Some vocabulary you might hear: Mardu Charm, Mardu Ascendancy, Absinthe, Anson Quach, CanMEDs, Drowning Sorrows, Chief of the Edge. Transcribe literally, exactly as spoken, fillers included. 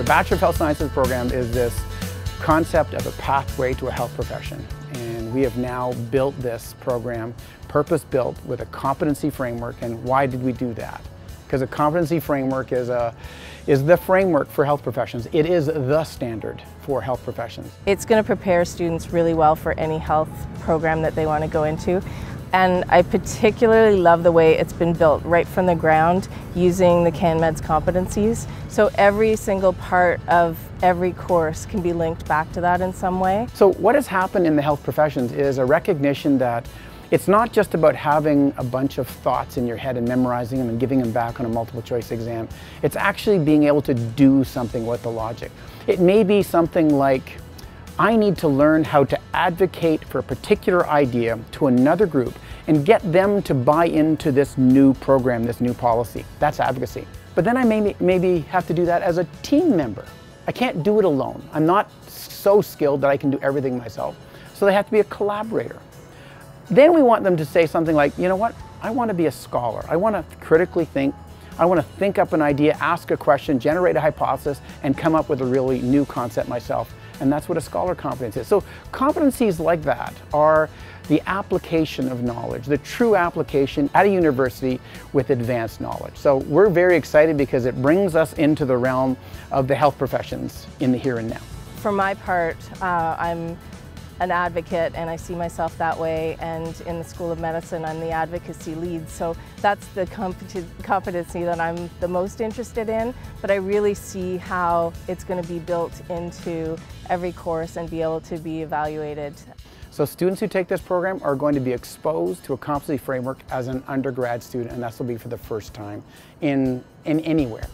The Bachelor of Health Sciences program is this concept of a pathway to a health profession. And we have now built this program, purpose-built, with a competency framework. And why did we do that? Because a competency framework is, a, is the framework for health professions. It is the standard for health professions. It's going to prepare students really well for any health program that they want to go into. And I particularly love the way it's been built right from the ground using the CanMEDs competencies. So every single part of every course can be linked back to that in some way. So what has happened in the health professions is a recognition that it's not just about having a bunch of thoughts in your head and memorizing them and giving them back on a multiple choice exam. It's actually being able to do something with the logic. It may be something like, I need to learn how to advocate for a particular idea to another group and get them to buy into this new program, this new policy. That's advocacy. But then I may maybe have to do that as a team member. I can't do it alone. I'm not so skilled that I can do everything myself. So they have to be a collaborator. Then we want them to say something like, you know what, I want to be a scholar. I want to critically think. I want to think up an idea, ask a question, generate a hypothesis, and come up with a really new concept myself. And that's what a scholar competence is. So competencies like that are the application of knowledge, the true application at a university with advanced knowledge. So we're very excited because it brings us into the realm of the health professions in the here and now. For my part, uh, I'm an advocate and I see myself that way, and in the School of Medicine I'm the advocacy lead, so that's the competency that I'm the most interested in, but I really see how it's going to be built into every course and be able to be evaluated. So students who take this program are going to be exposed to a competency framework as an undergrad student, and this will be for the first time in, in anywhere.